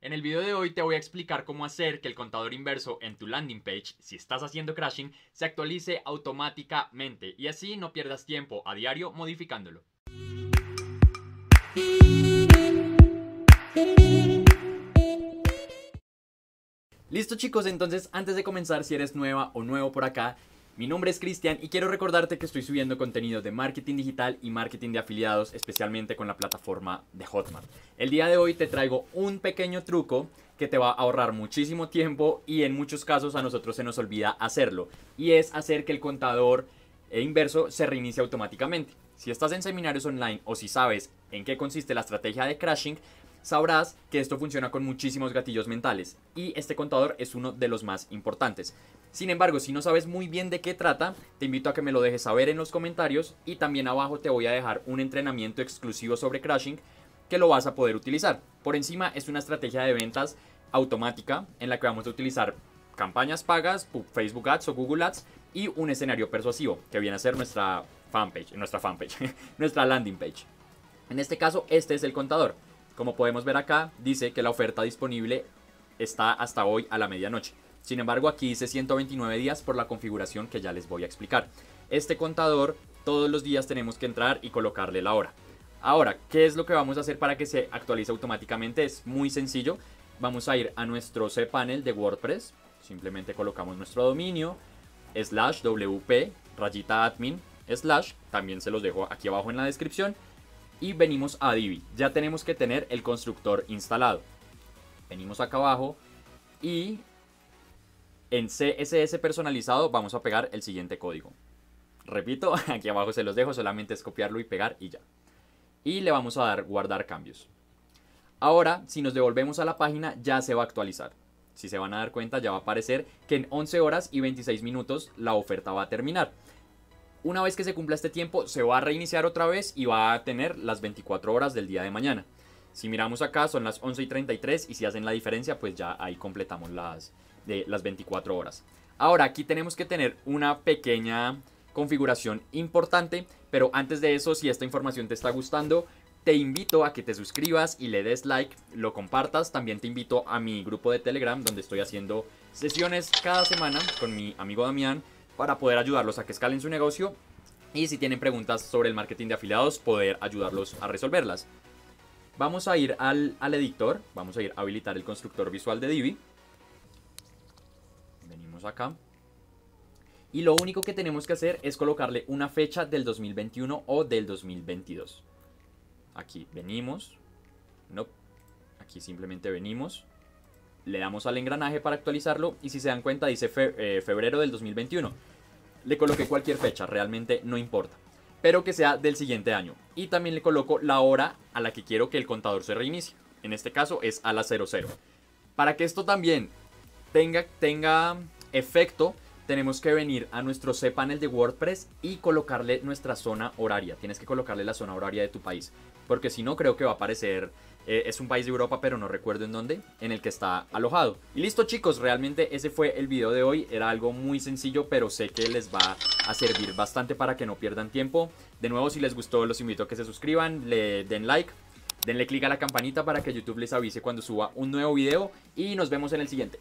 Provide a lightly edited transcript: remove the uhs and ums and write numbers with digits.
En el video de hoy te voy a explicar cómo hacer que el contador inverso en tu landing page, si estás haciendo crashing, se actualice automáticamente y así no pierdas tiempo a diario modificándolo. Listo chicos, entonces antes de comenzar, si eres nueva o nuevo por acá, mi nombre es Cristian y quiero recordarte que estoy subiendo contenido de marketing digital y marketing de afiliados, especialmente con la plataforma de Hotmart. El día de hoy te traigo un pequeño truco que te va a ahorrar muchísimo tiempo y en muchos casos a nosotros se nos olvida hacerlo, y es hacer que el contador inverso se reinicie automáticamente. Si estás en seminarios online o si sabes en qué consiste la estrategia de crashing, sabrás que esto funciona con muchísimos gatillos mentales y este contador es uno de los más importantes. Sin embargo, si no sabes muy bien de qué trata, te invito a que me lo dejes saber en los comentarios, y también abajo te voy a dejar un entrenamiento exclusivo sobre crashing que lo vas a poder utilizar. Por encima, es una estrategia de ventas automática en la que vamos a utilizar campañas pagas, Facebook Ads o Google Ads y un escenario persuasivo que viene a ser nuestra landing page. En este caso, este es el contador. Como podemos ver acá, dice que la oferta disponible está hasta hoy a la medianoche. Sin embargo, aquí dice 129 días por la configuración que ya les voy a explicar. Este contador, todos los días tenemos que entrar y colocarle la hora. Ahora, ¿qué es lo que vamos a hacer para que se actualice automáticamente? Es muy sencillo. Vamos a ir a nuestro cPanel de WordPress. Simplemente colocamos nuestro dominio, /wp-admin/. También se los dejo aquí abajo en la descripción. Y venimos a Divi. Ya tenemos que tener el constructor instalado. Venimos acá abajo y en CSS personalizado vamos a pegar el siguiente código. Repito, aquí abajo se los dejo, solamente es copiarlo y pegar y ya. Y le vamos a dar guardar cambios. Ahora, si nos devolvemos a la página, ya se va a actualizar. Si se van a dar cuenta, ya va a aparecer que en 11 horas y 26 minutos la oferta va a terminar. Una vez que se cumpla este tiempo, se va a reiniciar otra vez y va a tener las 24 horas del día de mañana. Si miramos acá, son las 11:33 y si hacen la diferencia, pues ya ahí completamos las 24 horas. Ahora, aquí tenemos que tener una pequeña configuración importante, pero antes de eso, si esta información te está gustando, te invito a que te suscribas y le des like, lo compartas. También te invito a mi grupo de Telegram, donde estoy haciendo sesiones cada semana con mi amigo Damián, para poder ayudarlos a que escalen su negocio y si tienen preguntas sobre el marketing de afiliados, poder ayudarlos a resolverlas. Vamos a ir al editor, vamos a ir a habilitar el constructor visual de Divi. Venimos acá. Y lo único que tenemos que hacer es colocarle una fecha del 2021 o del 2022. Aquí venimos. No. Aquí simplemente venimos. Le damos al engranaje para actualizarlo y si se dan cuenta dice febrero del 2021. Le coloqué cualquier fecha, realmente no importa, pero que sea del siguiente año. Y también le coloco la hora a la que quiero que el contador se reinicie. En este caso es a las 00. Para que esto también tenga efecto, tenemos que venir a nuestro cPanel de WordPress y colocarle nuestra zona horaria. Tienes que colocarle la zona horaria de tu país, porque si no creo que va a aparecer... es un país de Europa, pero no recuerdo en dónde, en el que está alojado. Y listo chicos, realmente ese fue el video de hoy. Era algo muy sencillo, pero sé que les va a servir bastante para que no pierdan tiempo. De nuevo, si les gustó, los invito a que se suscriban, le den like, denle click a la campanita para que YouTube les avise cuando suba un nuevo video y nos vemos en el siguiente.